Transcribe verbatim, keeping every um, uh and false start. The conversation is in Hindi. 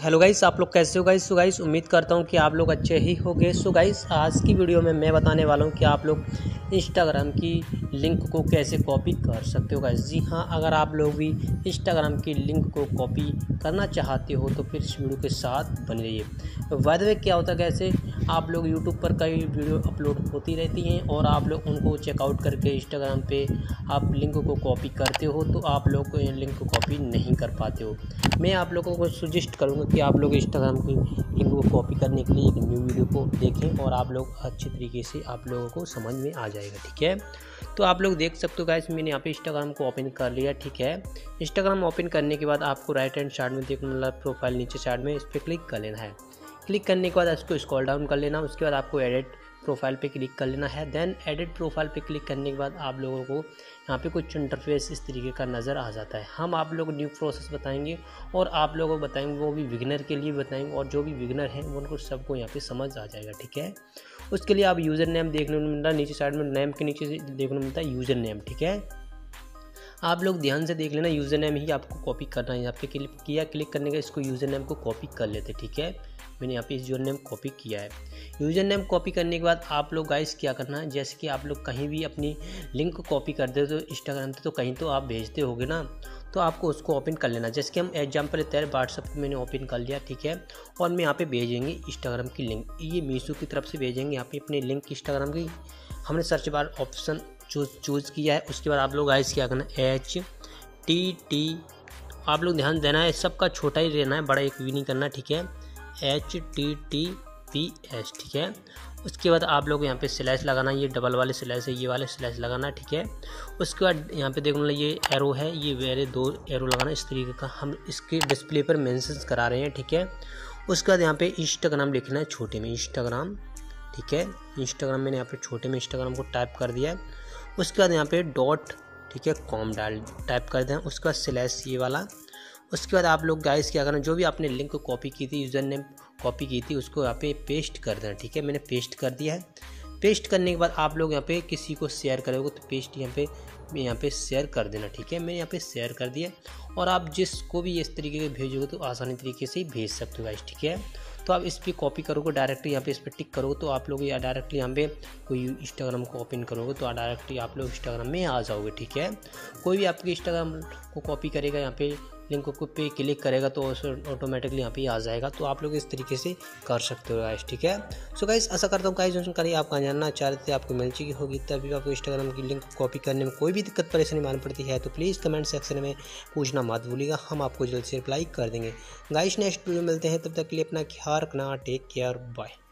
हेलो गाइस, आप लोग कैसे हो गाइस। सो गाइस उम्मीद करता हूँ कि आप लोग अच्छे ही होंगे। सो गाइस आज की वीडियो में मैं बताने वाला हूँ कि आप लोग इंस्टाग्राम की लिंक को कैसे कॉपी कर सकते हो गाइस। जी हाँ, अगर आप लोग भी इंस्टाग्राम की लिंक को कॉपी करना चाहते हो तो फिर इस वीडियो के साथ बने रहिए। बाय द वे क्या होता है, कैसे आप लोग यूट्यूब पर कई वीडियो अपलोड होती रहती हैं और आप लोग उनको चेकआउट करके इंस्टाग्राम पर आप लिंक को कॉपी करते हो तो आप लोग लिंक को कॉपी नहीं कर पाते हो। मैं आप लोगों को सजेस्ट करूँगा कि आप लोग इंस्टाग्राम की लिंक को कॉपी करने के लिए एक न्यू वीडियो को देखें और आप लोग अच्छे तरीके से आप लोगों को समझ में आ जाएगा, ठीक है। तो आप लोग देख सकते हो गाइस, मैंने यहाँ पे इंस्टाग्राम को ओपन कर लिया, ठीक है। इंस्टाग्राम ओपन करने के बाद आपको राइट हैंड साइड में देखने वाला प्रोफाइल नीचे साइड में, इस पर क्लिक कर लेना है। क्लिक करने के बाद इसको स्क्रॉल डाउन कर लेना, उसके बाद आपको एडिट प्रोफाइल पे क्लिक कर लेना है। देन एडिट प्रोफाइल पे क्लिक करने के बाद आप लोगों को यहाँ पे कुछ इंटरफेस इस तरीके का नज़र आ जाता है। हम आप लोग न्यू प्रोसेस बताएंगे और आप लोगों को बताएंगे, वो भी बिगिनर के लिए बताएंगे और जो भी बिगिनर है उनको सबको यहाँ पे समझ आ जाएगा, ठीक है। उसके लिए आप यूज़र नेम देखने को मिलता है, नीचे साइड में नेम के नीचे देखने को मिलता है यूज़र नेम, ठीक है। आप लोग ध्यान से देख लेना, यूज़र नेम ही आपको कॉपी करना है। यहाँ पे क्लिक किया, क्लिक करने का इसको यूज़र नेम को कॉपी कर लेते, ठीक है। मैंने यहाँ पे यूज़र नेम कॉपी किया है। यूज़र नेम कॉपी करने के बाद आप लोग गाइस क्या करना है, जैसे कि आप लोग कहीं भी अपनी लिंक को कॉपी करते हो तो इंस्टाग्राम पे तो कहीं तो आप भेजते होगे ना, तो आपको उसको ओपन कर लेना। जैसे कि हम एग्जांपल लेते हैं, व्हाट्सएप पे मैंने ओपन कर लिया, ठीक है। और मैं यहाँ पे भेजेंगे इंस्टाग्राम की लिंक, ये मीशो की तरफ से भेजेंगे। यहाँ पे अपनी लिंक इंस्टाग्राम की हमने search bar option choose choose किया है। उसके बाद आप लोग गाइस क्या करना, एच टी टी आप लोग ध्यान देना है, सबका छोटा ही रहना है, बड़ा एक भी नहीं करना, ठीक है। H T T P S, ठीक है। उसके बाद आप लोग यहाँ पे स्लैश लगाना, ये डबल वाले स्लैश है, ये वाले स्लैश लगाना, ठीक है। उसके बाद यहाँ पे देखो ना, ये एरो है, ये वेरे दो एरो लगाना, इस तरीके का हम इसके डिस्प्ले पर मेंशन करा रहे हैं, ठीक है। उसके बाद यहाँ पे इंस्टाग्राम लिखना है छोटे में, इंस्टाग्राम, ठीक है। इंस्टाग्राम मैंने यहाँ पे छोटे में इंस्टाग्राम को टाइप कर दिया है। उसके बाद यहाँ पे डॉट, ठीक है, कॉम डाल टाइप कर दें। उसके बाद स्लैश ये वाला। उसके बाद आप लोग गाइस क्या करना, जो भी आपने लिंक को कॉपी की थी, यूज़र नेम कॉपी की थी, उसको यहाँ पे पेस्ट कर देना, ठीक है। मैंने पेस्ट कर दिया है। पेस्ट करने के बाद आप लोग यहाँ पे किसी को शेयर करोगे तो पेस्ट यहाँ पे यहाँ पे शेयर कर देना, ठीक है। मैंने यहाँ पे शेयर कर दिया और आप जिसको भी इस तरीके से भेजोगे तो आसानी तरीके से भेज सकते हो गाइस, ठीक है। तो आप इस पर कॉपी करोगे डायरेक्टली, यहाँ पे इस पर टिक करोगे तो आप लोग या डायरेक्टली यहाँ पे कोई इंस्टाग्राम को ओपन करोगे तो डायरेक्टली आप लोग इंस्टाग्राम में आ जाओगे, ठीक है। कोई भी आपके इंस्टाग्राम को कॉपी करेगा, यहाँ पे लिंक को पे क्लिक करेगा तो ऑटोमेटिकली यहाँ पे आ जाएगा। तो आप लोग इस तरीके से कर सकते हो गाइस, ठीक है। सो गाइस ऐसा करता हूँ गाइस, जो जानकारी आप जानना चाह रहे थे आपको मिल चुकी होगी। तभी आपको इंस्टाग्राम की लिंक कॉपी करने में कोई भी दिक्कत परेशानी मालूम पड़ती है तो प्लीज़ कमेंट सेक्शन में पूछना मत भूलिएगा, हम आपको जल्द से रिप्लाई कर देंगे गाइस। नेक्स्ट वीडियो मिलते हैं, तब तक के लिए अपना ख्याल रखना, टेक केयर, बाय।